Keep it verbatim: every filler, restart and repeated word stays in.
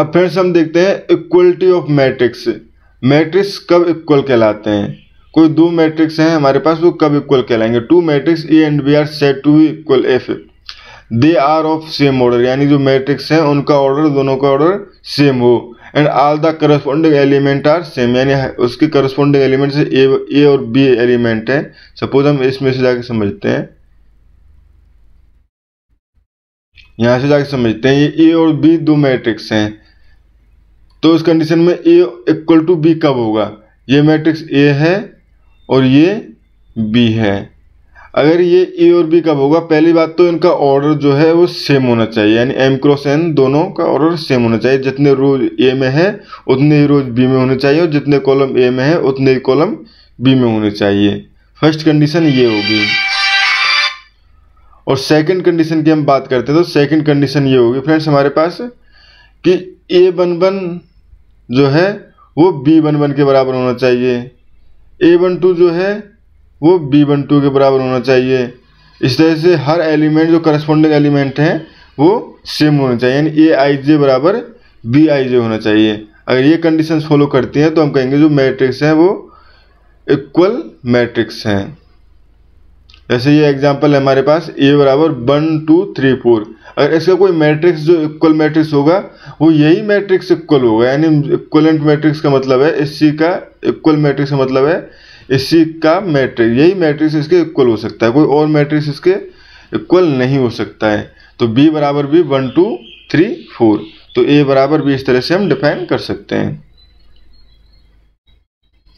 अब फिर से हम देखते हैं इक्वलिटी ऑफ मैट्रिक्स। मैट्रिक्स कब इक्वल कहलाते हैं? कोई दो मैट्रिक्स हैं हमारे पास, वो कब इक्वल कहलाएंगे? Two matrix A and B are said to be equal if. They are of same order, यानी जो मैट्रिक्स हैं उनका ऑर्डर, दोनों का ऑर्डर सेम हो। And all the corresponding element are same, यानी उसके करस्पॉन्डिंग एलिमेंट से ए ए और बी एलिमेंट है। सपोज हम इसमें से जाके समझते हैं, यहाँ से जाके समझते हैं ये ए और बी दो मैट्रिक्स हैं, तो इस कंडीशन में ए इक्वल टू बी कब होगा? ये मैट्रिक्स ए है और ये बी है। अगर ये ए और बी कब होगा? पहली बात तो इनका ऑर्डर जो है वो सेम होना चाहिए, यानी एम क्रॉस एन दोनों का ऑर्डर सेम होना चाहिए। जितने रो ए में है उतने ही रो बी में होने चाहिए, और जितने कॉलम ए में है उतने ही कॉलम बी में होने चाहिए। फर्स्ट कंडीशन ये होगी। और सेकंड कंडीशन की हम बात करते हैं तो सेकंड कंडीशन ये होगी फ्रेंड्स हमारे पास कि ए वन वन जो है वो बी वन वन के बराबर होना चाहिए, ए वन टू जो है वो बी वन टू के बराबर होना चाहिए। इस तरह से हर एलिमेंट, जो करस्पॉन्डिंग एलिमेंट हैं वो सेम होना चाहिए, यानी ए आई जे बराबर बी आई जे होना चाहिए। अगर ये कंडीशंस फॉलो करती हैं तो हम कहेंगे जो मैट्रिक्स हैं वो इक्वल मैट्रिक्स हैं। जैसे ये एग्जाम्पल है हमारे पास, ए बराबर वन टू थ्री फोर। अगर इसका कोई मैट्रिक्स जो इक्वल मैट्रिक्स होगा वो यही मैट्रिक्स इक्वल होगा, यानी इक्वलेंट मैट्रिक्स का मतलब है इसी का इक्वल मैट्रिक्स का मतलब है इसी का मैट्रिक्स, यही मैट्रिक्स इसके इक्वल हो सकता है, कोई और मैट्रिक्स इसके इक्वल नहीं हो सकता है। तो बी बराबर B one two three four, तो ए बराबर बी इस तरह से हम डिफाइन कर सकते हैं।